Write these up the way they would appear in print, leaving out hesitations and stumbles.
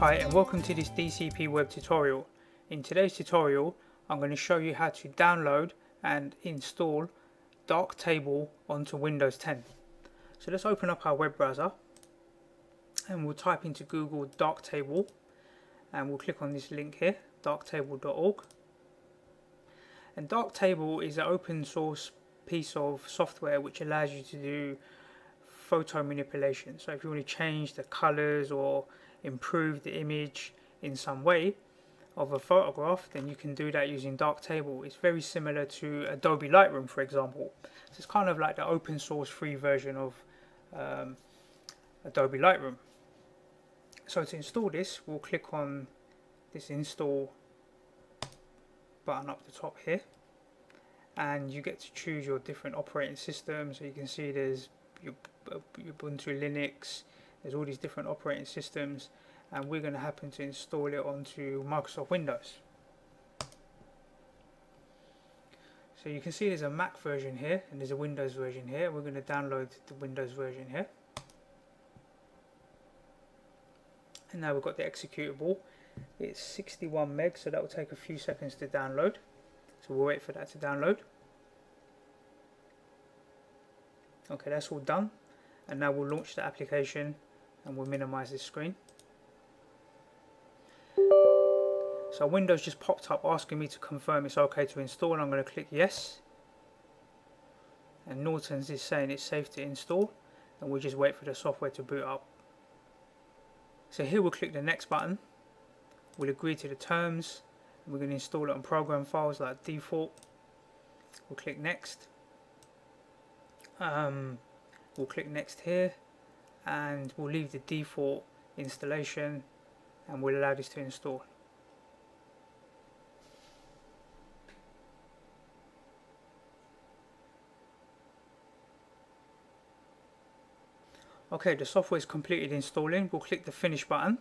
Hi and welcome to this DCP web tutorial. In today's tutorial I'm going to show you how to download and install Darktable onto Windows 10. So let's open up our web browser and we'll type into Google Darktable and we'll click on this link here, darktable.org. And Darktable is an open source piece of software which allows you to do photo manipulation. So if you want to change the colors or improve the image in some way of a photograph, then you can do that using Darktable. It's very similar to Adobe Lightroom, for example. So it's kind of like the open source free version of Adobe Lightroom. So to install this, we'll click on this install button up the top here, and you get to choose your different operating systems. So you can see there's Ubuntu, Linux. There's all these different operating systems, and we're going to happen to install it onto Microsoft Windows. So you can see there's a Mac version here and there's a Windows version here. We're going to download the Windows version here. And now we've got the executable. It's 61 meg, so that will take a few seconds to download. So we'll wait for that to download. Okay, that's all done. And now we'll launch the application. And we'll minimize this screen. So Windows just popped up asking me to confirm it's okay to install, and I'm going to click yes. And Norton's is saying it's safe to install, and we'll just wait for the software to boot up. So here we'll click the next button. We'll agree to the terms. We're going to install it on program files like default. We'll click next. We'll click next here, and we'll leave the default installation, and we'll allow this to install. Okay, the software is completed installing. We'll click the finish button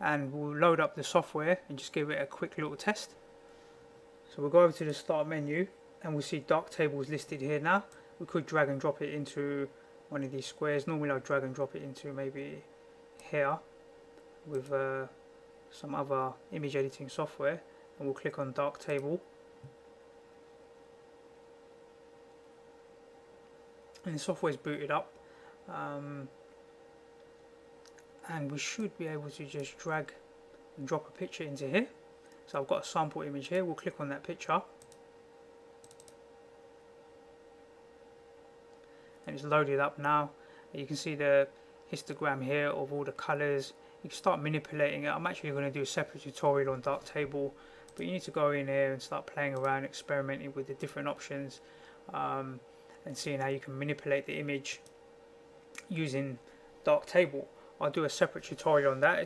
and we'll load up the software and just give it a quick little test. So we'll go over to the start menu and we'll see Darktable is listed here now. We could drag and drop it into one of these squares. Normally I'll drag and drop it into maybe here with some other image editing software, and we'll click on Darktable. And the software is booted up. And we should be able to just drag and drop a picture into here. So I've got a sample image here. We'll click on that picture, and it's loaded up now. You can see the histogram here of all the colors. You can start manipulating it. I'm actually going to do a separate tutorial on Darktable, but you need to go in here and start playing around, experimenting with the different options, and seeing how you can manipulate the image using Darktable. I'll do a separate tutorial on that.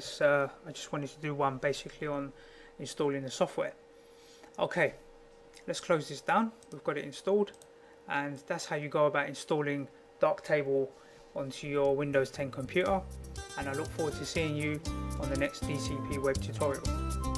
I just wanted to do one basically on installing the software. Okay, let's close this down. We've got it installed, and that's how you go about installing Darktable onto your Windows 10 computer. And I look forward to seeing you on the next DCP web tutorial.